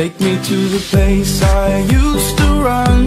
Take me to the place I used to run.